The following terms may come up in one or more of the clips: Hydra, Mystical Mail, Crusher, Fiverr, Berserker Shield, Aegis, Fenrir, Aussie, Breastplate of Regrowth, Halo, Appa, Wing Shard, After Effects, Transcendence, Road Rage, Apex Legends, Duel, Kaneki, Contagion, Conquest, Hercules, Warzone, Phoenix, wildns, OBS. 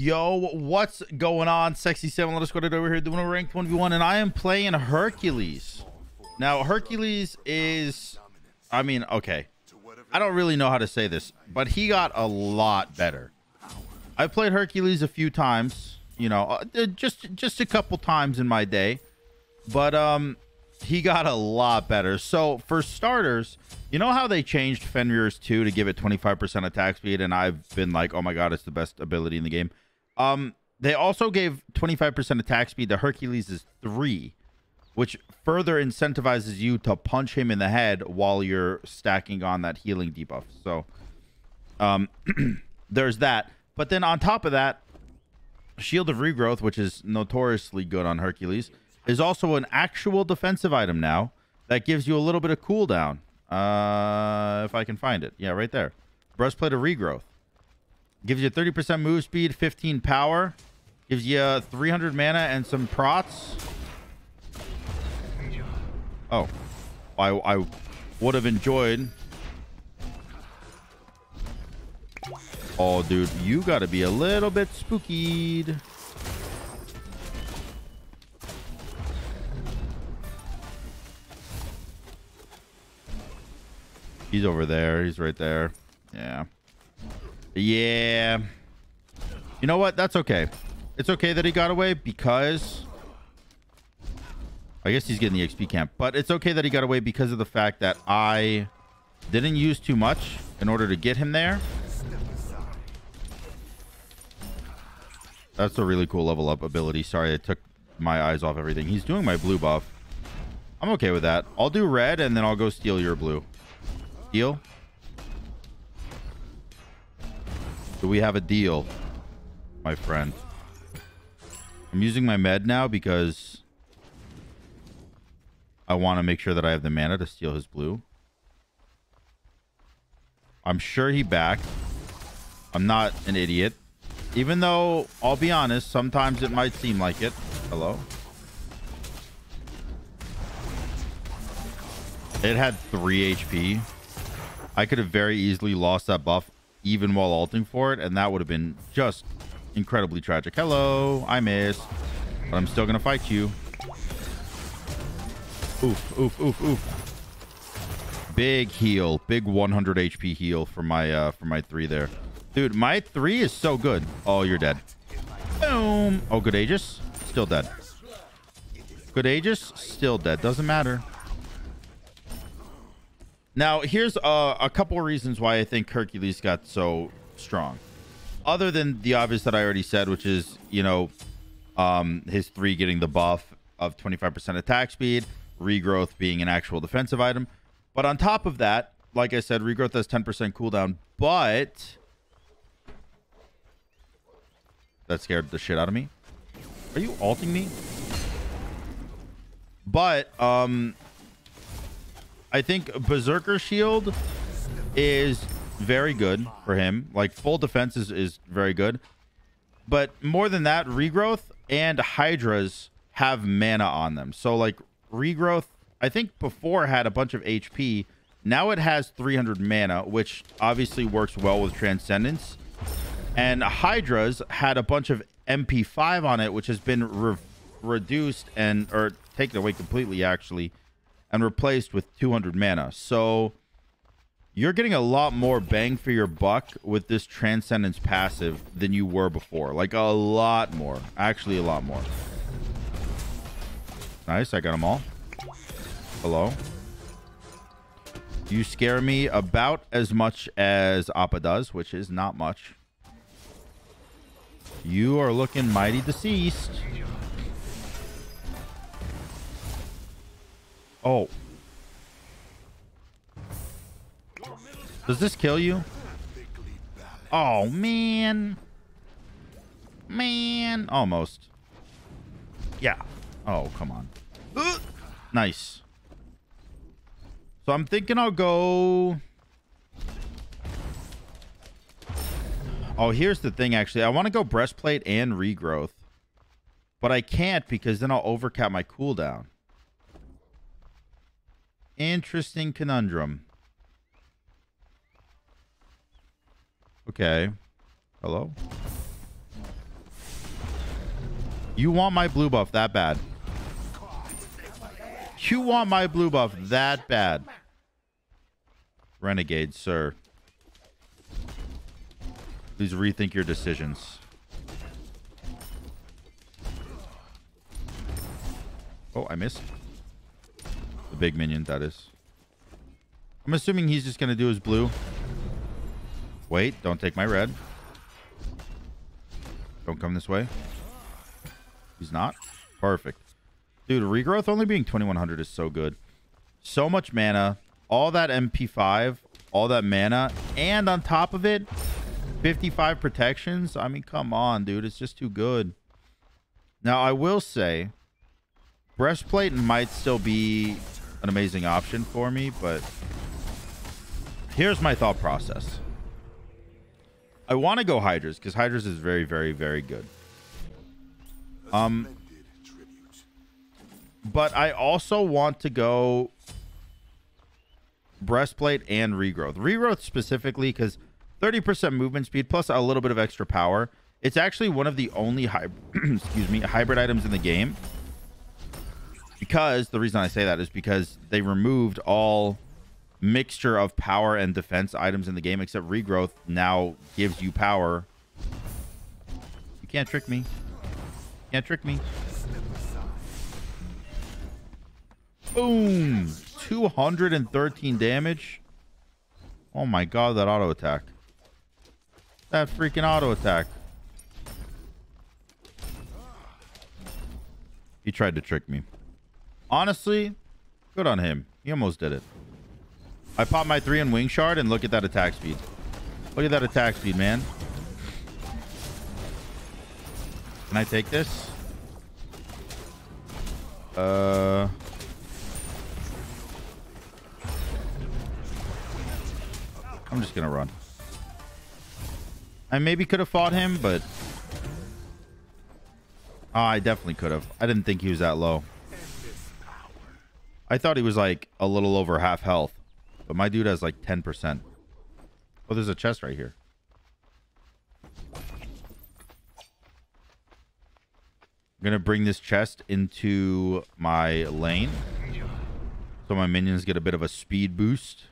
Yo, what's going on, Sexy7? Let us go to over here doing a ranked 1v1, and I am playing Hercules. Now, Hercules is, I mean, okay, I don't really know how to say this, but he got a lot better. I played Hercules a few times, you know, just a couple times in my day, but he got a lot better. So for starters, you know how they changed Fenrir's 2 to give it 25% attack speed, and I've been like, oh my god, it's the best ability in the game. They also gave 25% attack speed to Hercules' 3, which further incentivizes you to punch him in the head while you're stacking on that healing debuff. So there's that. But then on top of that, Shield of Regrowth, which is notoriously good on Hercules, is also an actual defensive item now that gives you a little bit of cooldown. If I can find it. Yeah, right there. Breastplate of Regrowth. Gives you 30% move speed, 15 power. Gives you 300 mana and some prots. Oh. I would have enjoyed. Oh, dude. You gotta be a little bit spookied. He's over there. He's right there. Yeah. Yeah. You know what? That's okay. It's okay that he got away because... I guess he's getting the XP camp. But it's okay that he got away because of the fact that I didn't use too much in order to get him there. That's a really cool level up ability. Sorry, I took my eyes off everything. He's doing my blue buff. I'm okay with that. I'll do red and then I'll go steal your blue. Deal? Do we have a deal, my friend? I'm using my med now because I want to make sure that I have the mana to steal his blue. I'm sure he backed. I'm not an idiot. Even though, I'll be honest, sometimes it might seem like it. Hello? It had 3 HP. I could have very easily lost that buff even while ulting for it, and that would have been just incredibly tragic. Hello, I missed, but I'm still gonna fight you. Oof, oof, oof, oof. Big heal, big 100 HP heal for my 3 there. Dude, my 3 is so good. Oh, you're dead. Boom. Oh, good Aegis, still dead. Good Aegis, still dead. Doesn't matter. Now, here's a couple of reasons why I think Hercules got so strong. Other than the obvious that I already said, which is, you know, his 3 getting the buff of 25% attack speed, Regrowth being an actual defensive item. But on top of that, like I said, Regrowth has 10% cooldown, but... That scared the shit out of me. Are you alting me? But, I think Berserker Shield is very good for him. Like, full defense is very good. But more than that, Regrowth and Hydras have mana on them. So, like, Regrowth, I think before had a bunch of HP. Now it has 300 mana, which obviously works well with Transcendence. And Hydras had a bunch of MP5 on it, which has been reduced and... Or taken away completely, actually. And replaced with 200 mana. So you're getting a lot more bang for your buck with this Transcendence passive than you were before. Like a lot more. Actually a lot more. Nice. I got them all. Hello. You scare me about as much as Appa does, which is not much. You are looking mighty deceased. Oh. Does this kill you? Oh, man. Man. Almost. Yeah. Oh, come on. Nice. So I'm thinking I'll go... Oh, here's the thing, actually. I want to go Breastplate and Regrowth. But I can't because then I'll overcap my cooldown. Interesting conundrum. Okay. Hello? You want my blue buff that bad. You want my blue buff that bad. Renegade, sir. Please rethink your decisions. Oh, I missed. The big minion, that is. I'm assuming he's just going to do his blue. Wait, don't take my red. Don't come this way. He's not. Perfect. Dude, regrowth only being 2100 is so good. So much mana. All that MP5. All that mana. And on top of it, 55 protections. I mean, come on, dude. It's just too good. Now, I will say, Breastplate might still be an amazing option for me, but here's my thought process. I want to go Hydras because Hydras is very, very, very good. But I also want to go Breastplate and Regrowth. Regrowth specifically because 30% movement speed plus a little bit of extra power. It's actually one of the only hybrid items in the game. Because the reason I say that is because they removed all mixture of power and defense items in the game, except regrowth now gives you power. You can't trick me. You can't trick me. Boom! 213 damage. Oh my god, that auto attack. That freaking auto attack. He tried to trick me. Honestly, good on him. He almost did it. I popped my 3 in Wing Shard, and look at that attack speed. Look at that attack speed, man. Can I take this? I'm just going to run. I maybe could have fought him, but... Oh, I definitely could have. I didn't think he was that low. I thought he was like a little over half health, but my dude has like 10%. Oh, there's a chest right here. I'm going to bring this chest into my lane so my minions get a bit of a speed boost.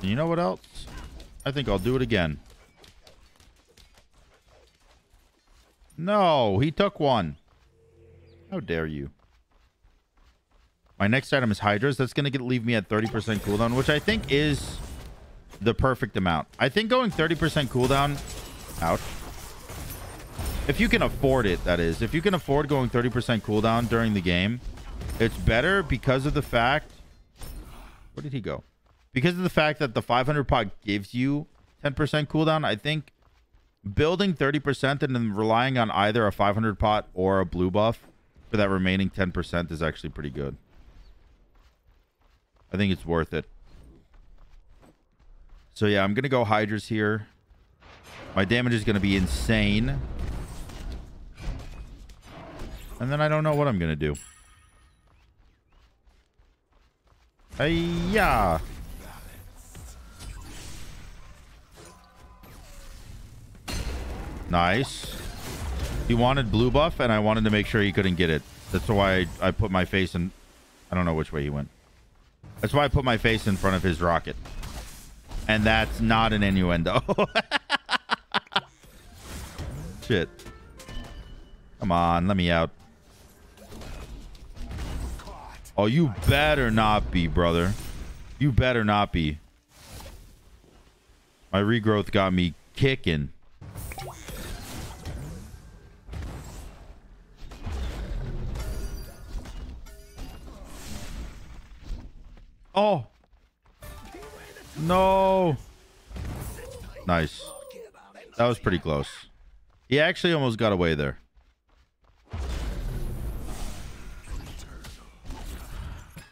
And you know what else? I think I'll do it again. No, he took one. How dare you? My next item is Hydras. That's going to leave me at 30% cooldown, which I think is the perfect amount. I think going 30% cooldown... Ouch. If you can afford it, that is. If you can afford going 30% cooldown during the game, it's better because of the fact... Where did he go? Because of the fact that the 500 pot gives you 10% cooldown, I think building 30% and then relying on either a 500 pot or a blue buff for that remaining 10% is actually pretty good. I think it's worth it. So yeah, I'm gonna go Hydras here. My damage is gonna be insane, and then I don't know what I'm gonna do. Yeah, nice. He wanted blue buff, and I wanted to make sure he couldn't get it. That's why I put my face in... I don't know which way he went. That's why I put my face in front of his rocket. And that's not an innuendo. Shit. Come on, let me out. Oh, you better not be, brother. You better not be. My regrowth got me kicking. Oh no. Nice. That was pretty close. He actually almost got away there.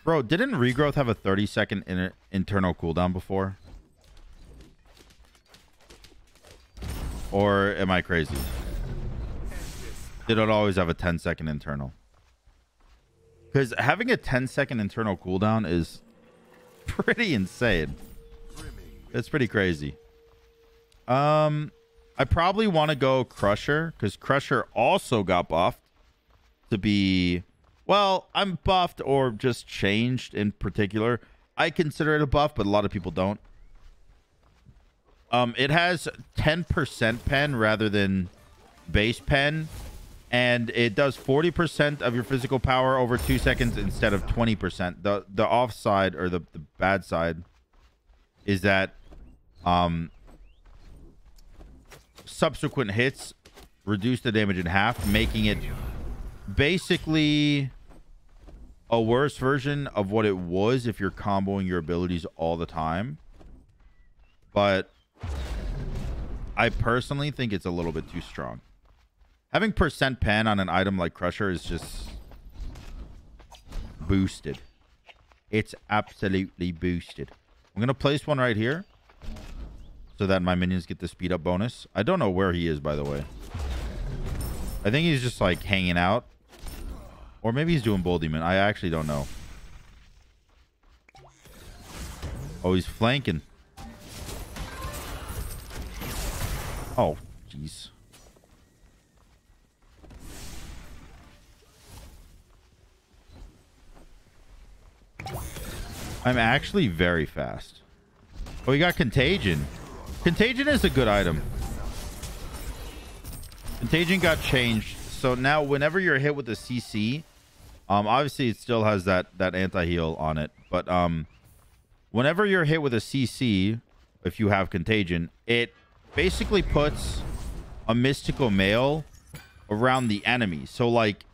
Bro, didn't regrowth have a 30-second internal cooldown before? Or am I crazy? Did it always have a 10-second internal? Because having a 10-second internal cooldown is pretty insane. That's pretty crazy. I probably want to go Crusher, because Crusher also got buffed to be... Well, I'm buffed or just changed in particular. I consider it a buff, but a lot of people don't. It has 10% pen rather than base pen. And it does 40% of your physical power over 2 seconds instead of 20%. The offside, or the bad side, is that subsequent hits reduce the damage in half, making it basically a worse version of what it was if you're comboing your abilities all the time. But I personally think it's a little bit too strong. Having percent pen on an item like Crusher is just boosted. It's absolutely boosted. I'm going to place one right here so that my minions get the speed up bonus. I don't know where he is, by the way. I think he's just like hanging out. Or maybe he's doing Bull Demon. I actually don't know. Oh, he's flanking. Oh, jeez. I'm actually very fast. Oh, we got Contagion. Contagion is a good item. Contagion got changed. So now whenever you're hit with a CC, obviously it still has that anti-heal on it. But whenever you're hit with a CC, if you have Contagion, it basically puts a Mystical Mail around the enemy. So like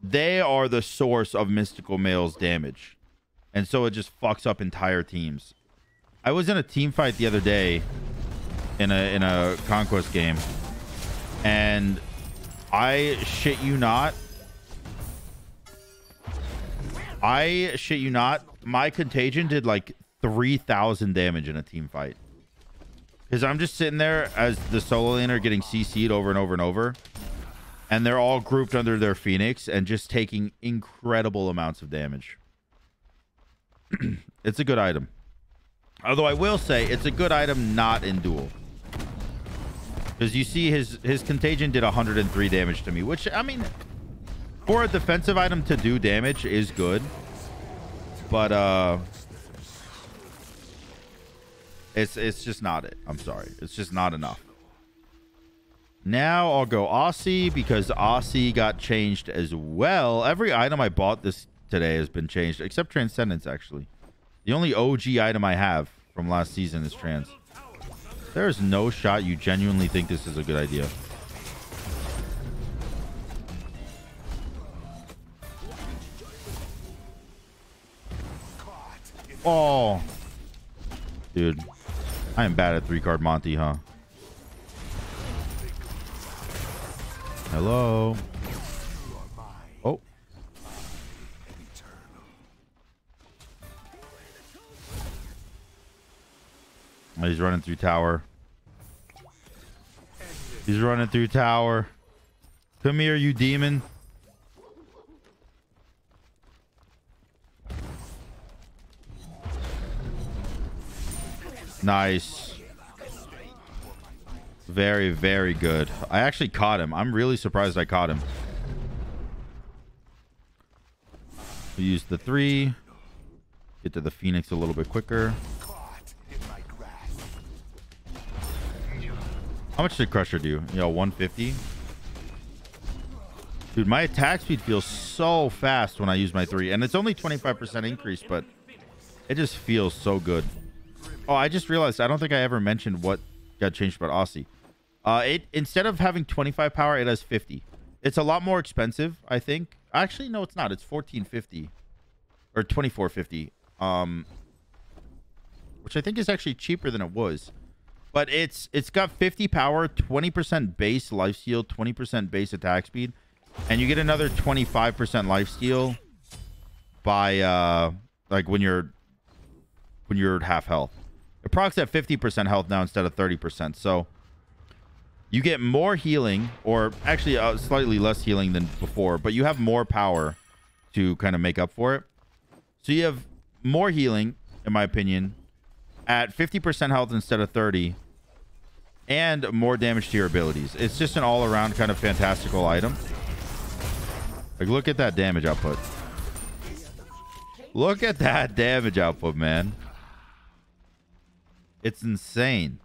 they are the source of Mystical Mail's damage. And so it just fucks up entire teams. I was in a team fight the other day in a Conquest game, and I shit you not, my Contagion did like 3,000 damage in a team fight. Because I'm just sitting there as the solo laner getting CC'd over and over and over, and they're all grouped under their Phoenix and just taking incredible amounts of damage. It's a good item. Although I will say it's a good item not in duel. Because you see his Contagion did 103 damage to me, which, I mean, for a defensive item to do damage is good. But it's just not it. I'm sorry. It's just not enough. Now I'll go Aussie, because Aussie got changed as well. Every item I bought this today has been changed, except Transcendence. Actually, the only OG item I have from last season is Trans. There is no shot you genuinely think this is a good idea. Oh, dude, I am bad at 3-card Monty, huh? Hello. He's running through tower. He's running through tower. Come here, you demon. Nice. Very, very good. I actually caught him. I'm really surprised I caught him. We used the 3. Get to the Phoenix a little bit quicker. How much did Crusher do? Yo, 150. Dude, my attack speed feels so fast when I use my 3. And it's only 25% increase, but it just feels so good. Oh, I just realized I don't think I ever mentioned what got changed about Aussie. It, instead of having 25 power, it has 50. It's a lot more expensive, I think. Actually, no, it's not. It's 1450 or 2450, which I think is actually cheaper than it was. But it's got 50 power, 20% base lifesteal, 20% base attack speed, and you get another 25% lifesteal by like when you're half health. It procs at 50% health now instead of 30%. So you get more healing, or actually slightly less healing than before, but you have more power to kind of make up for it. So you have more healing, in my opinion, at 50% health instead of 30. and more damage to your abilities. It's just an all-around kind of fantastical item. Like, look at that damage output. Look at that damage output, man. It's insane.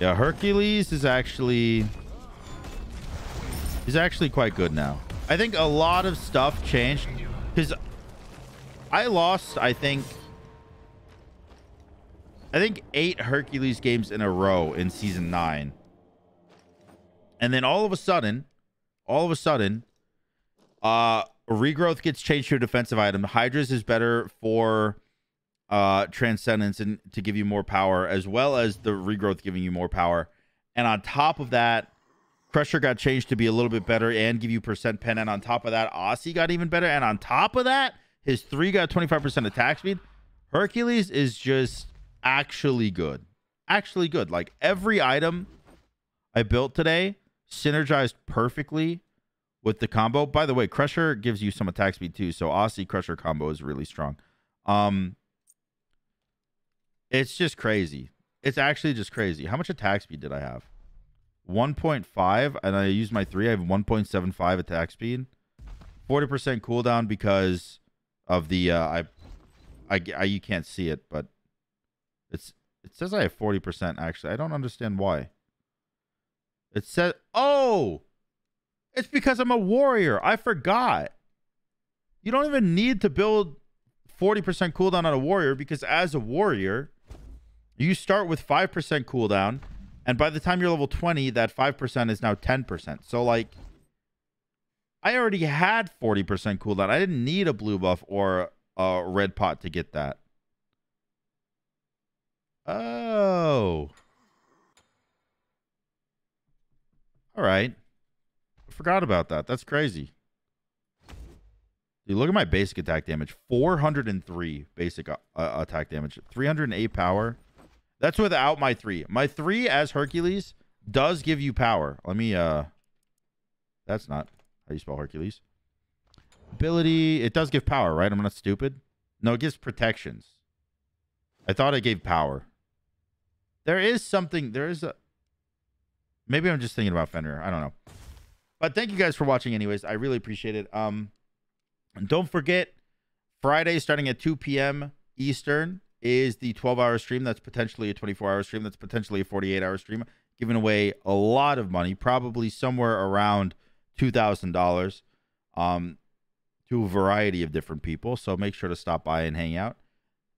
Yeah, Hercules is actually... he's actually quite good now. I think a lot of stuff changed. Because I lost, I think 8 Hercules games in a row in Season 9. And then all of a sudden, Regrowth gets changed to a defensive item. Hydra's is better for Transcendence and to give you more power, as well as the Regrowth giving you more power. And on top of that, Crusher got changed to be a little bit better and give you percent pen. And on top of that, Aussie got even better. And on top of that, his 3 got 25% attack speed. Hercules is just actually good. Actually good. Like, every item I built today synergized perfectly with the combo. By the way, Crusher gives you some attack speed too, so Aussie Crusher combo is really strong. It's just crazy. It's actually just crazy. How much attack speed did I have? 1.5, and I used my 3. I have 1.75 attack speed, 40% cooldown because of the you can't see it, but it says I have 40%. Actually, I don't understand why. It says, oh, it's because I'm a warrior. I forgot. You don't even need to build 40% cooldown on a warrior, because as a warrior, you start with 5% cooldown, and by the time you're level 20, that 5% is now 10%. So, like, I already had 40% cooldown. I didn't need a blue buff or a red pot to get that. Oh. All right. I forgot about that. That's crazy. Dude, look at my basic attack damage. 403 basic attack damage. 308 power. That's without my 3. My 3 as Hercules does give you power. Let me... that's not how you spell Hercules. Ability. It does give power, right? I'm not stupid. No, it gives protections. I thought it gave power. There is something... there is a... maybe I'm just thinking about Fenrir. I don't know. But thank you guys for watching anyways. I really appreciate it. And don't forget, Friday starting at 2 p.m. Eastern is the 12-hour stream. That's potentially a 24-hour stream. That's potentially a 48-hour stream. Giving away a lot of money, probably somewhere around $2,000 to a variety of different people. So make sure to stop by and hang out.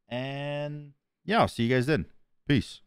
And yeah, I'll see you guys then. Peace.